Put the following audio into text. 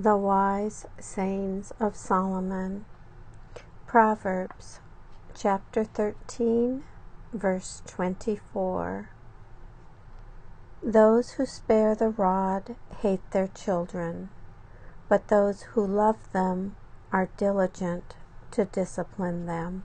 The Wise Sayings of Solomon. Proverbs chapter 13, verse 24. Those who spare the rod hate their children, but those who love them are diligent to discipline them.